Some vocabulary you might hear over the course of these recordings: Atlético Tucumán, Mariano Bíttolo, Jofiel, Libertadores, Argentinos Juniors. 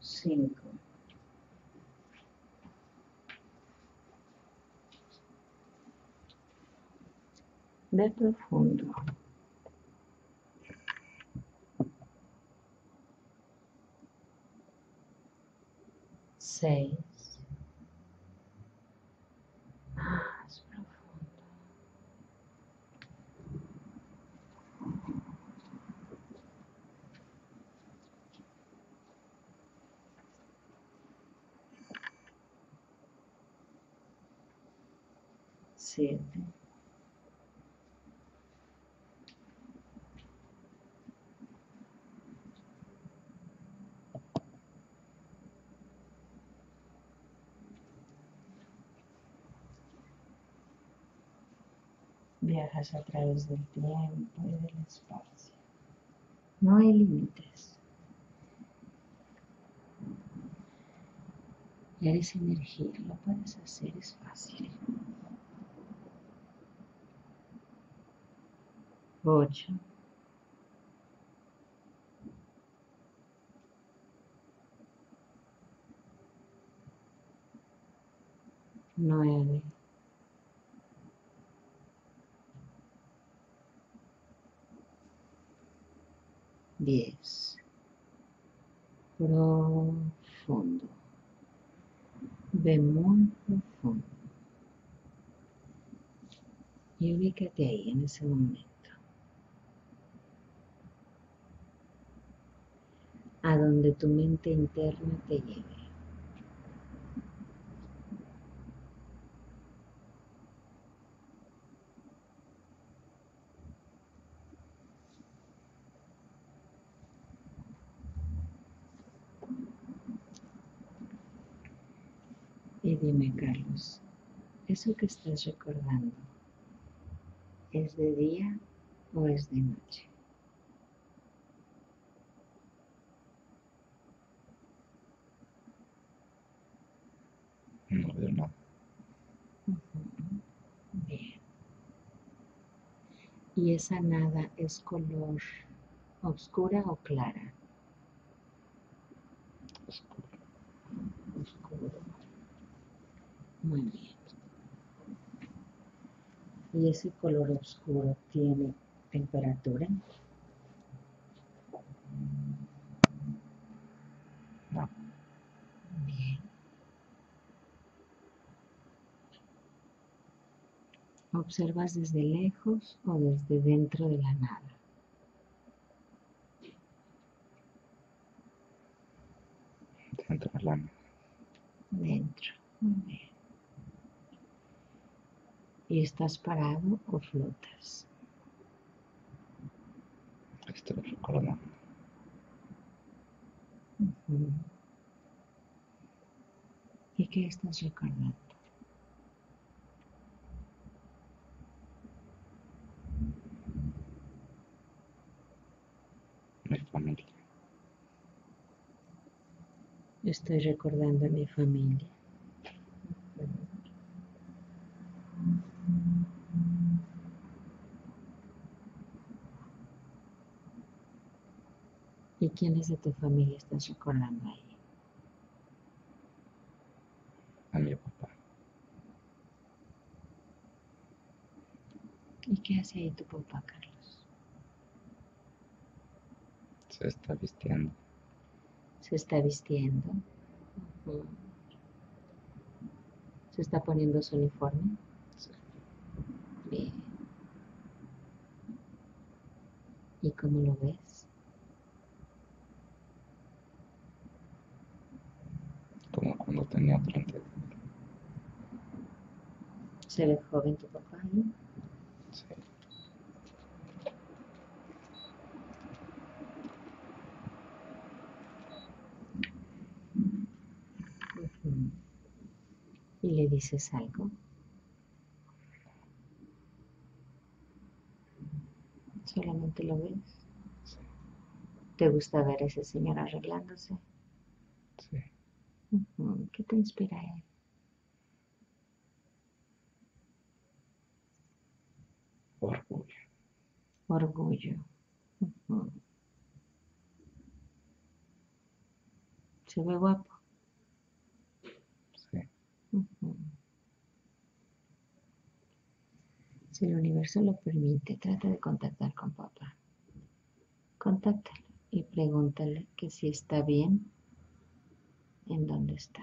5. De profundo. Seis. Más profundo. 7. Viajas a través del tiempo y del espacio. No hay límites. Eres energía, lo puedes hacer, es fácil. 8. 9. 10. Profundo. Ve muy profundo. Y ubícate ahí en ese momento. A donde tu mente interna te lleve. Y dime, Carlos, ¿eso que estás recordando es de día o es de noche? No veo nada. Bien. ¿Y esa nada es color oscura o clara? Oscura. Oscuro. Muy bien. ¿Y ese color oscuro tiene temperatura? No. Bien. ¿Observas desde lejos o desde dentro de la nada? Dentro de la nada. Dentro, muy bien. ¿Y estás parado o flotas? Estoy recordando. ¿Y qué estás recordando? Mi familia. Estoy recordando a mi familia. ¿Y quiénes de tu familia estás recordando ahí? A mi papá. ¿Y qué hace ahí tu papá, Carlos? Se está vistiendo. Se está vistiendo. Se está poniendo su uniforme. Sí. Bien. ¿Y cómo lo ves? Como cuando tenía 30. ¿Se ve joven tu papá ahí? Sí. ¿Y le dices algo? ¿Solamente lo ves? Sí. ¿Te gusta ver a ese señor arreglándose? Sí. ¿Qué te inspira él? Orgullo. Orgullo. Se ve guapo. Sí. Uh-huh. Si el universo lo permite, trata de contactar con papá. Contáctalo y pregúntale que si está bien, en dónde está.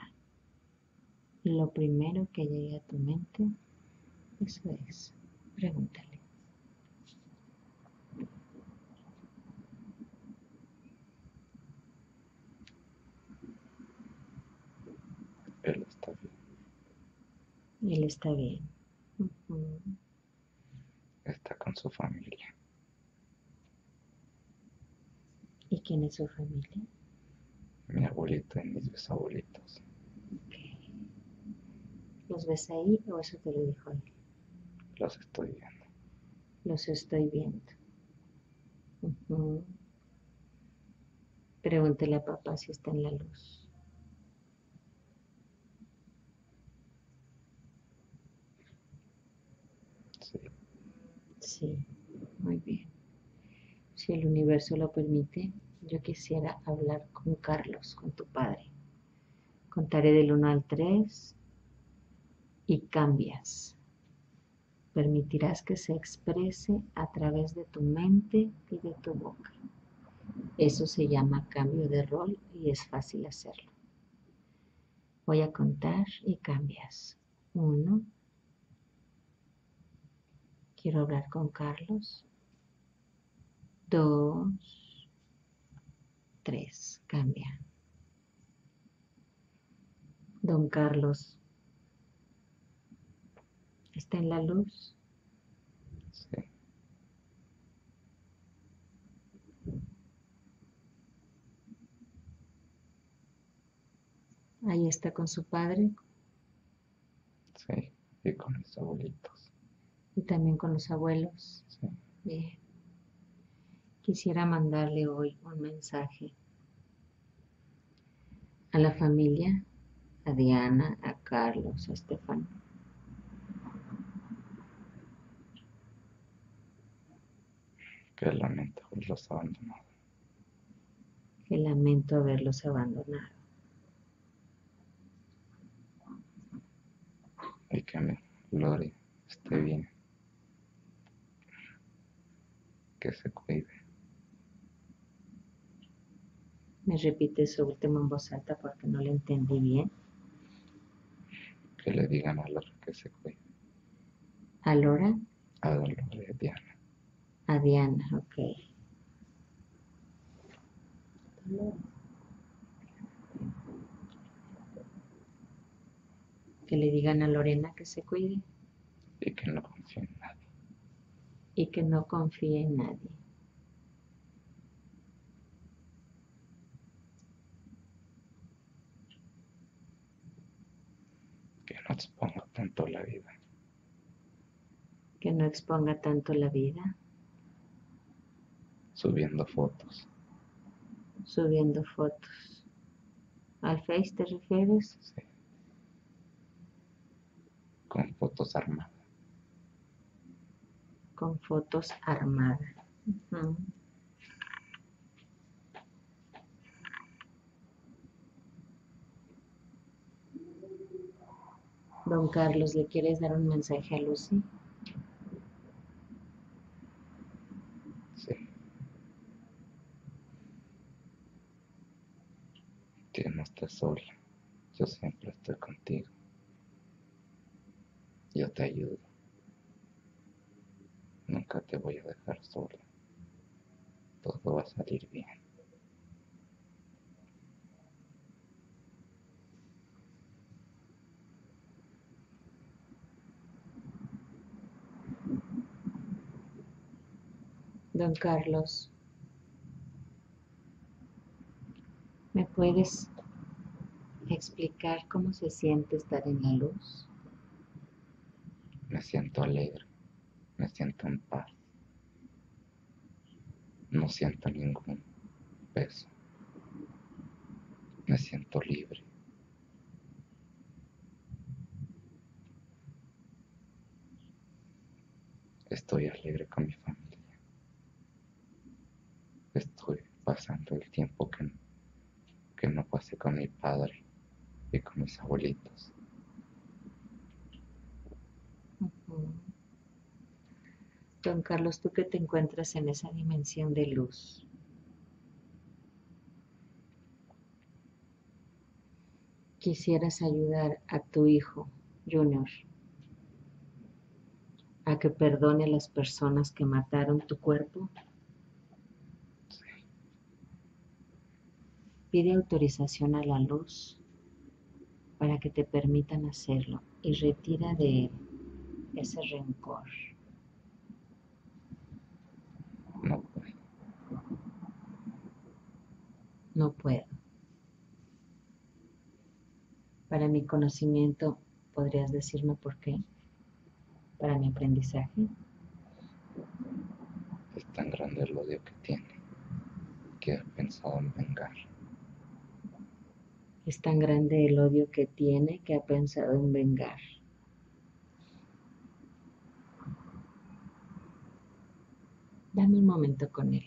Lo primero que llegue a tu mente, eso es, pregúntale. Él está bien. Él está bien. Uh-huh. Está con su familia. ¿Y quién es su familia? Mi abuelito y mis bisabuelitos. Okay. ¿Los ves ahí o eso te lo dijo él? Los estoy viendo. Los estoy viendo. Uh-huh. Pregúntale a papá si está en la luz. Sí. Sí, muy bien. Si el universo lo permite, yo quisiera hablar con Carlos, con tu padre. Contaré del 1 al 3 y cambias. Permitirás que se exprese a través de tu mente y de tu boca. Eso se llama cambio de rol y es fácil hacerlo. Voy a contar y cambias. 1. Quiero hablar con Carlos. 2, 3, cambia. Don Carlos, ¿está en la luz? Sí. Ahí está con su padre. Sí, y con los abuelitos. Y también con los abuelos. Sí. Bien. Quisiera mandarle hoy un mensaje a la familia, a Diana, a Carlos, a Estefan. Que lamento haberlos abandonado. Que lamento haberlos abandonado. Y que mi Lori esté bien. Que se cuide. ¿Me repite eso último en voz alta porque no lo entendí bien? Que le digan a Lora que se cuide. ¿A Lora? A Lora y a Diana. A Diana, ok. Que le digan a Lorena que se cuide. Y que no confíe en nadie. Y que no confíe en nadie. No exponga tanto la vida. Que no exponga tanto la vida. Subiendo fotos. Subiendo fotos. ¿Al Face te refieres? Sí. Con fotos armadas. Con fotos armadas. Uh-huh. Don Carlos, ¿le quieres dar un mensaje a Lucy? Sí. Que no estés sola. Yo siempre estoy contigo. Yo te ayudo. Nunca te voy a dejar sola. Todo va a salir bien. Don Carlos, ¿me puedes explicar cómo se siente estar en la luz? Me siento alegre, me siento en paz, no siento ningún peso, me siento libre. Estoy alegre con mi familia. Estoy pasando el tiempo que, que no fue así con mi padre y con mis abuelitos. Don Carlos, tú que te encuentras en esa dimensión de luz, quisieras ayudar a tu hijo Junior a que perdone a las personas que mataron tu cuerpo. Sí. Pide autorización a la luz para que te permitan hacerlo y retira de él ese rencor. No puedo. No puedo. Para mi conocimiento, ¿podrías decirme por qué? Para mi aprendizaje. Es tan grande el odio que tiene que ha pensado en vengar. Es tan grande el odio que tiene que ha pensado en vengar. Dame un momento con él.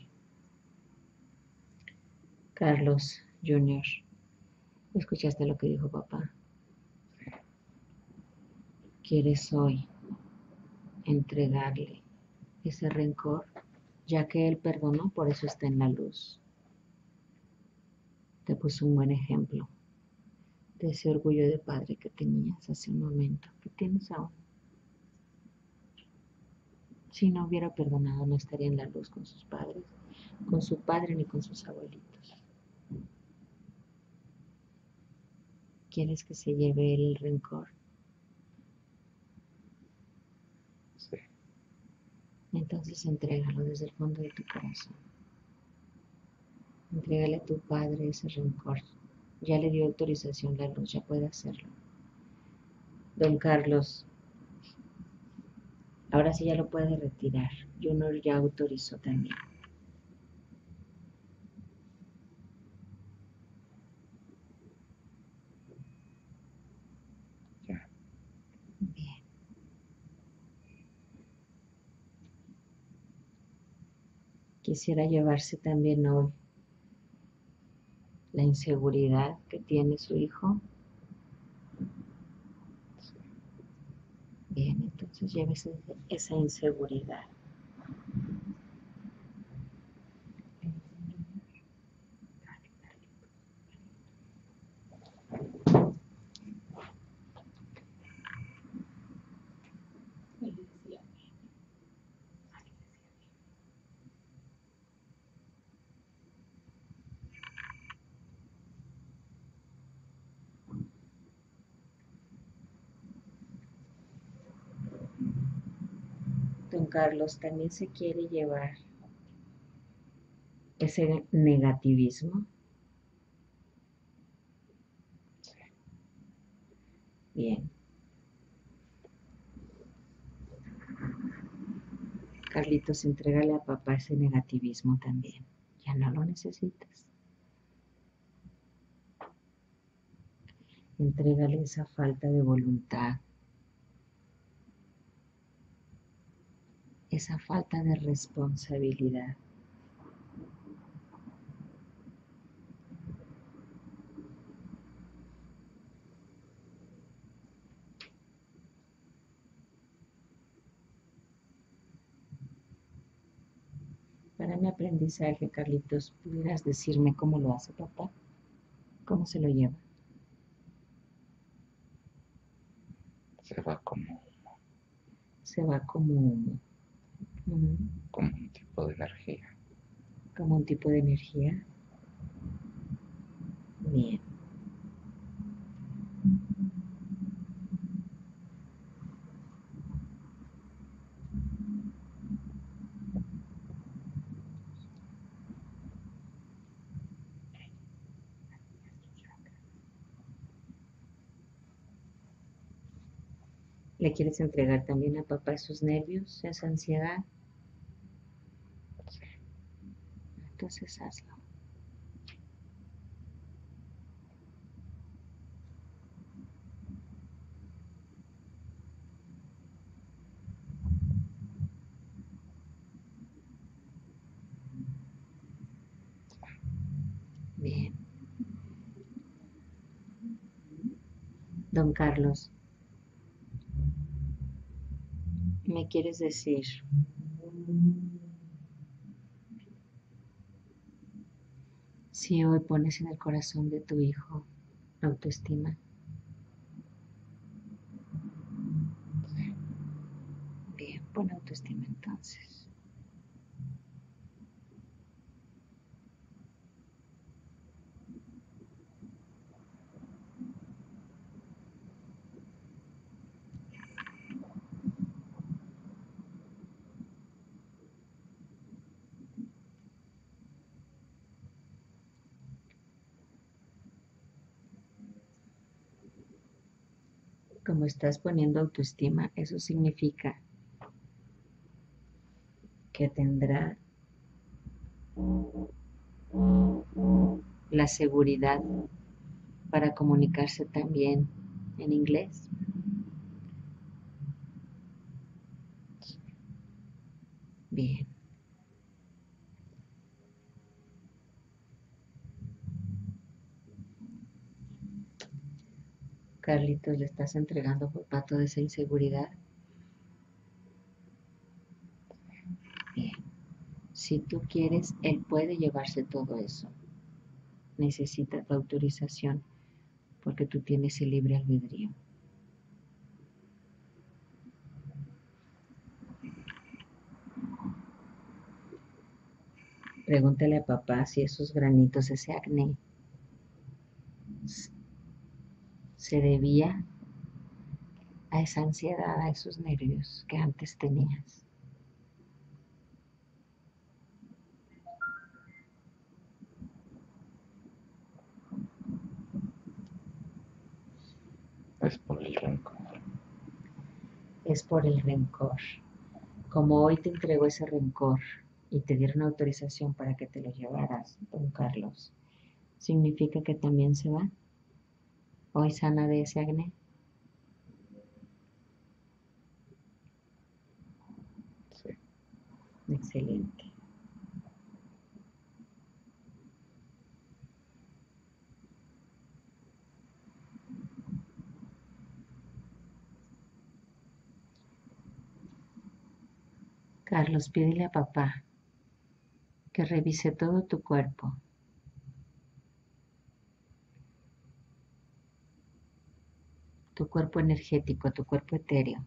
Carlos Junior, ¿escuchaste lo que dijo papá? ¿Quieres hoy entregarle ese rencor, ya que él perdonó, por eso está en la luz? Te puso un buen ejemplo de ese orgullo de padre que tenías hace un momento, que tienes aún. Si no hubiera perdonado, no estaría en la luz con sus padres, con su padre ni con sus abuelitos. ¿Quieres que se lleve el rencor? Entonces entrégalo desde el fondo de tu corazón. Entrégale a tu padre ese rencor. Ya le dio autorización la luz, ya puede hacerlo. Don Carlos, ahora sí ya lo puede retirar. Junior ya autorizó también. Quisiera llevarse también hoy la inseguridad que tiene su hijo. Bien, entonces llévese esa inseguridad. Don Carlos también se quiere llevar ese negativismo. Bien. Carlitos, entrégale a papá ese negativismo también. Ya no lo necesitas. Entrégale esa falta de voluntad, esa falta de responsabilidad. Para mi aprendizaje, Carlitos, ¿pudieras decirme cómo lo hace papá? ¿Cómo se lo lleva? Se va como humo. Se va como humo. Como un tipo de energía. Como un tipo de energía. Bien. ¿Le quieres entregar también a papá esos nervios, esa ansiedad? Entonces hazlo. Bien. Don Carlos, ¿me quieres decir si hoy pones en el corazón de tu hijo autoestima? Bien, pon autoestima entonces. Como estás poniendo autoestima, eso significa que tendrá la seguridad para comunicarse también en inglés. Bien. Carlitos, le estás entregando por pato de esa inseguridad. Bien. Si tú quieres, él puede llevarse todo eso. Necesita tu autorización porque tú tienes el libre albedrío. Pregúntale a papá si esos granitos, ese acné, se debía a esa ansiedad, a esos nervios que antes tenías. Es por el rencor. Es por el rencor. Como hoy te entregó ese rencor y te dieron autorización para que te lo llevaras, don Carlos, ¿significa que también se va? Hoy sana de ese acné. Sí. Excelente. Carlos, pídele a papá que revise todo tu cuerpo. Tu cuerpo energético, tu cuerpo etéreo,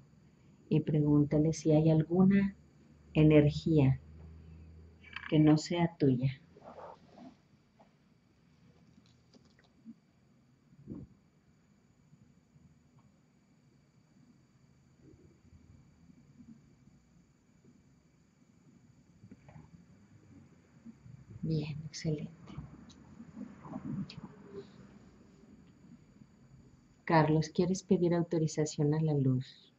y pregúntale si hay alguna energía que no sea tuya. Bien, excelente. Carlos, ¿quieres pedir autorización a la luz?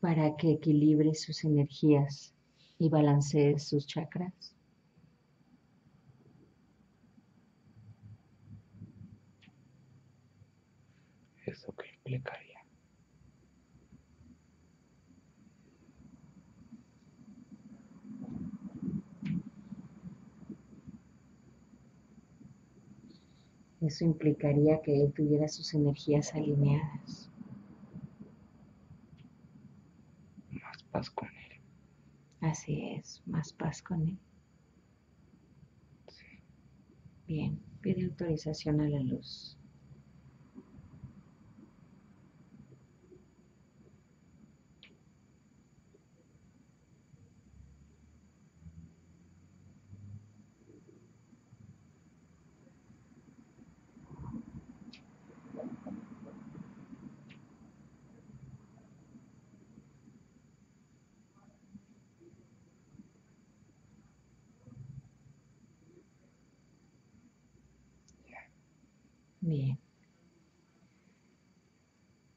Para que equilibre sus energías y balancee sus chakras. ¿Eso qué implicaría? Eso implicaría que él tuviera sus energías alineadas. Más paz con él. Así es, más paz con él. Sí. Bien, pide autorización a la luz. Bien.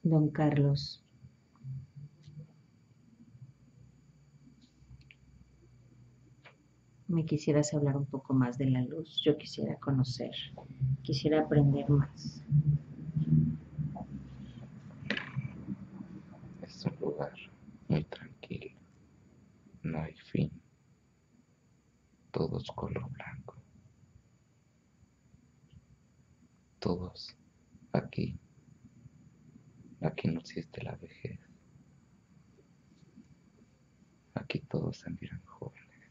Don Carlos, me quisieras hablar un poco más de la luz. Yo quisiera conocer, quisiera aprender más. Es un lugar muy tranquilo, no hay fin, todo es color blanco. todos aquí. Aquí no existe la vejez. Aquí todos se miran jóvenes.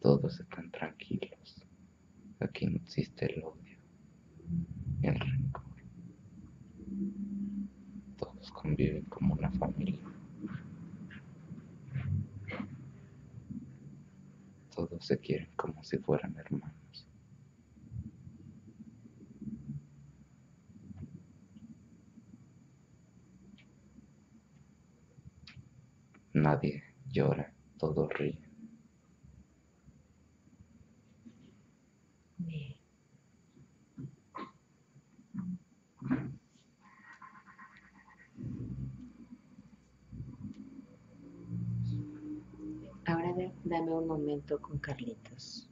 Todos están tranquilos. Aquí no existe el odio, el rencor. Todos conviven como una familia. Todos se quieren como si fueran hermanos. Nadie llora, todos ríen. Ahora dame un momento con Carlitos.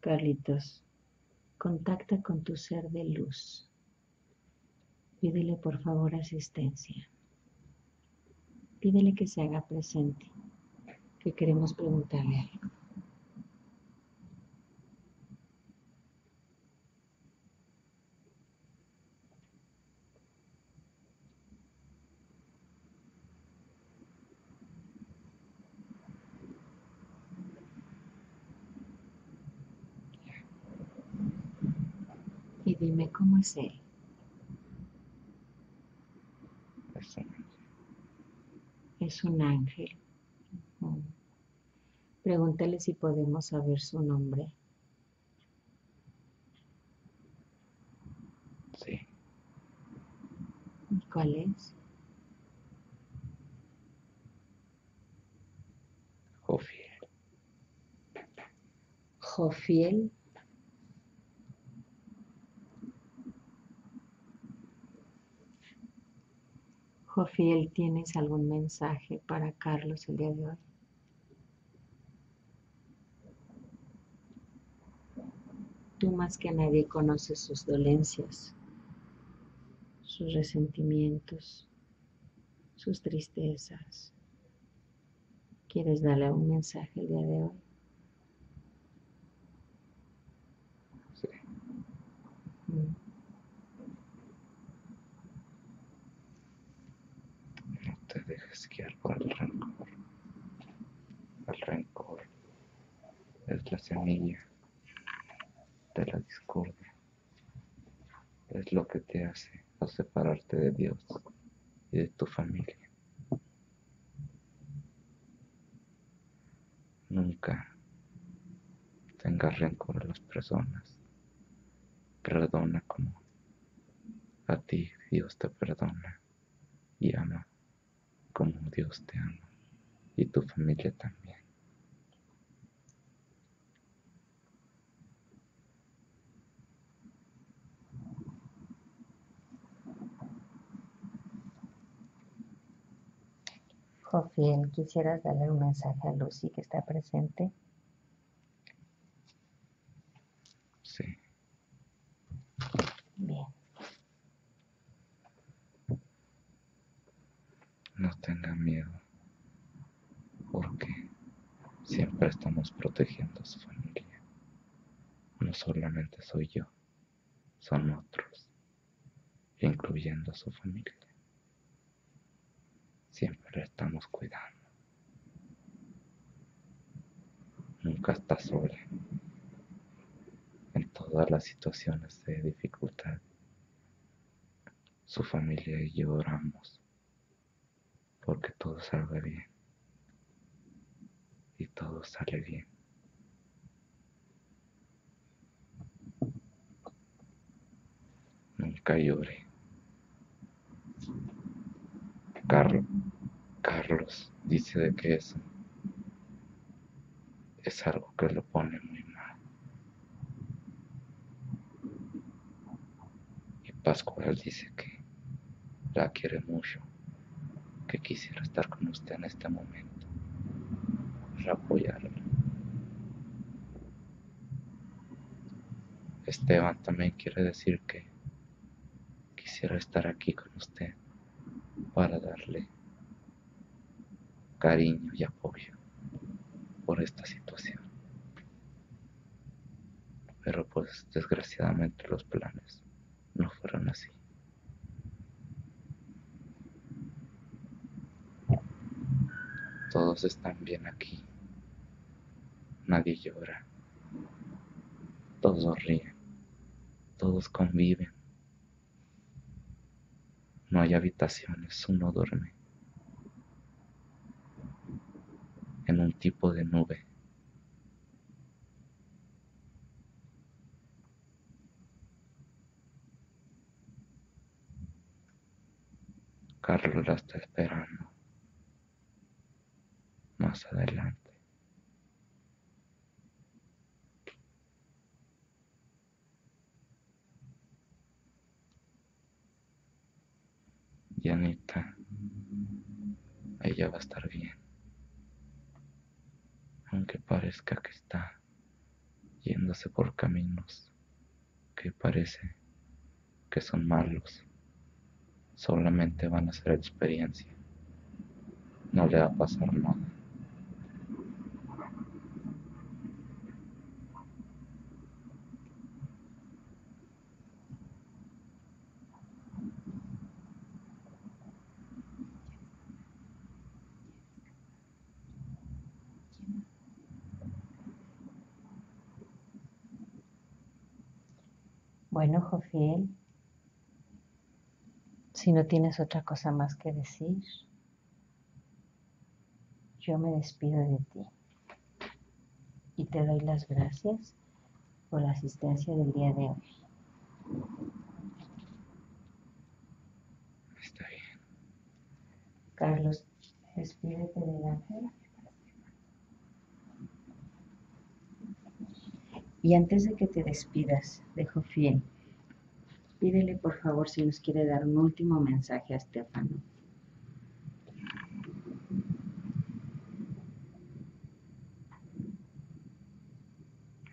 Carlitos, contacta con tu ser de luz. Pídele por favor asistencia. Pídele que se haga presente, que queremos preguntarle algo. Y dime cómo es él. Es un ángel. Pregúntale si podemos saber su nombre. Sí. ¿Y cuál es? Jofiel. Jofiel. Jofiel, ¿tienes algún mensaje para Carlos el día de hoy? Tú más que nadie conoces sus dolencias, sus resentimientos, sus tristezas. ¿Quieres darle un mensaje el día de hoy? Sí. No te dejes guiar por el rencor. El rencor es la semilla de la discordia. Es lo que te hace a separarte de Dios y de tu familia. Nunca tengas rencor a las personas. Perdona como a ti Dios te perdona y ama como Dios te ama y tu familia también. Jofiel, ¿quisieras darle un mensaje a Lucy que está presente? Sí. Bien. No tenga miedo, porque siempre estamos protegiendo a su familia. No solamente soy yo, son otros, incluyendo a su familia. Siempre la estamos cuidando. Nunca está sola. En todas las situaciones de dificultad, su familia y yo oramos porque todo salga bien y todo sale bien. Nunca llore. Carlos dice de que eso es algo que lo pone muy mal. Y Pascual dice que la quiere mucho, que quisiera estar con usted en este momento para apoyarla. Esteban también quiere decir que quisiera estar aquí con usted para darle cariño y apoyo por esta situación. pero pues desgraciadamente los planes no fueron así. Todos están bien aquí, nadie llora, todos ríen, todos conviven, no hay habitaciones, uno duerme en un tipo de nube. Carlos la está esperando más adelante. Y Anita, ella va a estar bien, aunque parezca que está yéndose por caminos que parece que son malos. Solamente van a hacer experiencia, no le va a pasar nada. Bueno, Jofiel, si no tienes otra cosa más que decir, yo me despido de ti y te doy las gracias por la asistencia del día de hoy. Está bien. Carlos, despídete del ángel. Y antes de que te despidas de Jofiel, pídele por favor si nos quiere dar un último mensaje a Estefano.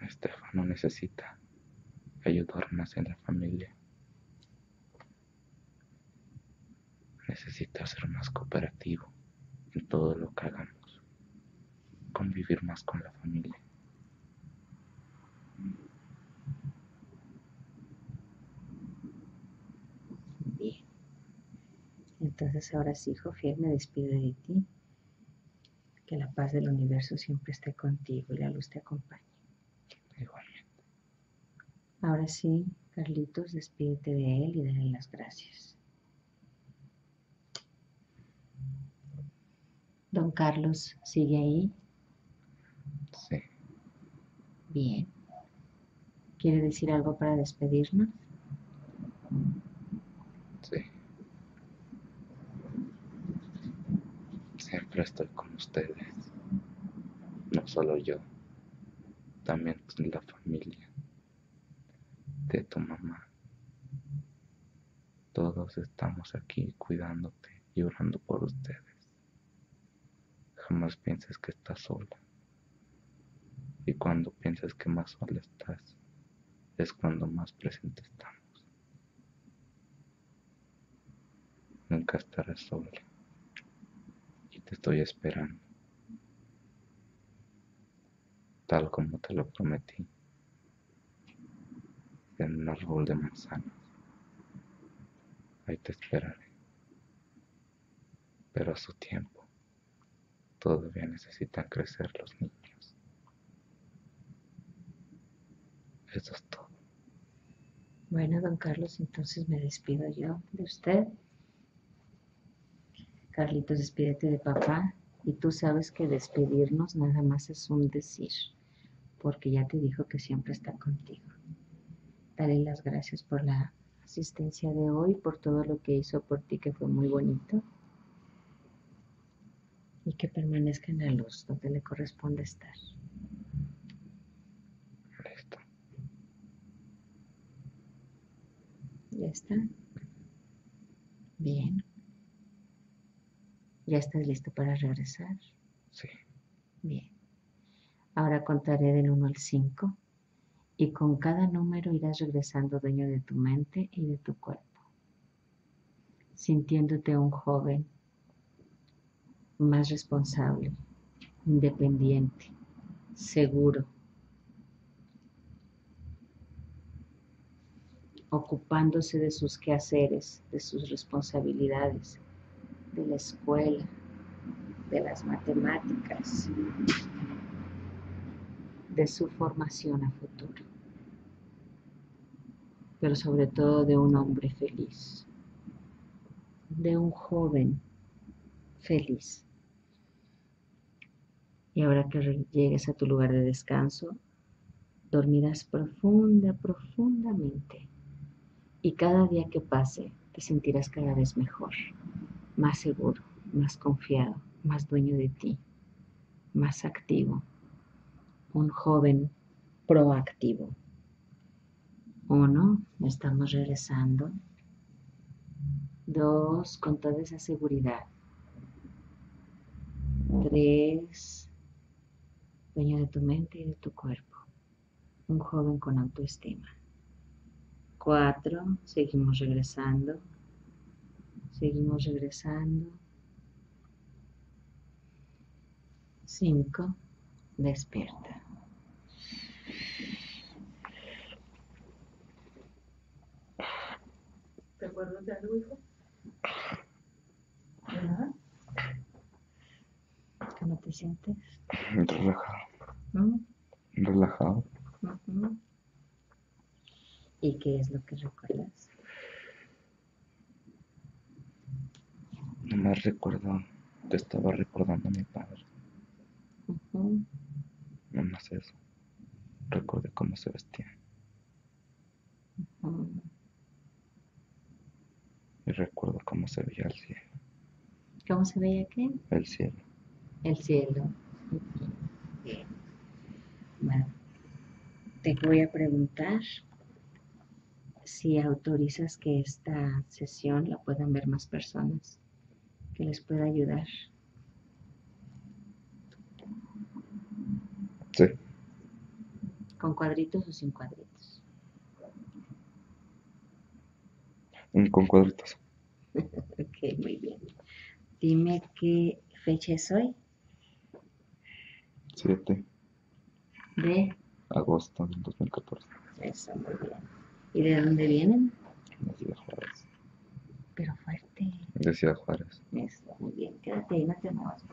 Estefano necesita ayudar más en la familia. Necesita ser más cooperativo en todo lo que hagamos. Convivir más con la familia. Entonces ahora sí, Jofiel, me despido de ti. Que la paz del universo siempre esté contigo y la luz te acompañe. Igualmente. Ahora sí, Carlitos, despídete de él y dale las gracias. Don Carlos, ¿sigue ahí? Sí. Bien. ¿Quiere decir algo para despedirnos? Sí. Siempre estoy con ustedes, no solo yo, también con la familia de tu mamá. Todos estamos aquí cuidándote y orando por ustedes. Jamás pienses que estás sola. Y cuando pienses que más sola estás, es cuando más presente estamos. Nunca estarás sola. Te estoy esperando, tal como te lo prometí, en un árbol de manzanas. Ahí te esperaré, pero a su tiempo. Todavía necesitan crecer los niños. Eso es todo. Bueno, don Carlos, entonces me despido yo de usted. Carlitos, despídete de papá, y tú sabes que despedirnos nada más es un decir, porque ya te dijo que siempre está contigo. Dale las gracias por la asistencia de hoy, por todo lo que hizo por ti, que fue muy bonito, y que permanezca en la luz donde le corresponde estar. Listo. ¿Ya está? Bien. ¿Ya estás listo para regresar? Sí. Bien. Ahora contaré del 1 al 5 y con cada número irás regresando dueño de tu mente y de tu cuerpo, sintiéndote un joven más responsable, independiente, seguro, ocupándose de sus quehaceres, de sus responsabilidades, de la escuela, de las matemáticas, de su formación a futuro, pero sobre todo de un hombre feliz, de un joven feliz. Y ahora que llegues a tu lugar de descanso, dormirás profundamente. Y cada día que pase, te sentirás cada vez mejor, más seguro, más confiado, más dueño de ti, más activo. Un joven proactivo. Uno, estamos regresando. Dos, con toda esa seguridad. Tres, dueño de tu mente y de tu cuerpo. Un joven con autoestima. 4, seguimos regresando. Seguimos regresando. 5, despierta. ¿Te acuerdas de algo, hijo? ¿Verdad? ¿Cómo te sientes? Relajado. ¿Mm? Relajado. Uh-huh. ¿Y qué es lo que recuerdas? Nomás recuerdo que estaba recordando a mi padre. Uh-huh. Nomás eso. Recordé cómo se vestía. Uh-huh. Y recuerdo cómo se veía el cielo. ¿Cómo se veía qué? El cielo. El cielo. Uh-huh. Bueno, te voy a preguntar si autorizas que esta sesión la puedan ver más personas, que les pueda ayudar. Sí. ¿Con cuadritos o sin cuadritos? Con cuadritos. Ok, muy bien. Dime qué fecha es hoy. 7. ¿De? Agosto del 2014. Eso, muy bien. ¿Y de dónde vienen? De Ciudad Juárez. Pero fuerte. De Ciudad Juárez. Eso, muy bien. Quédate ahí, no te muevas.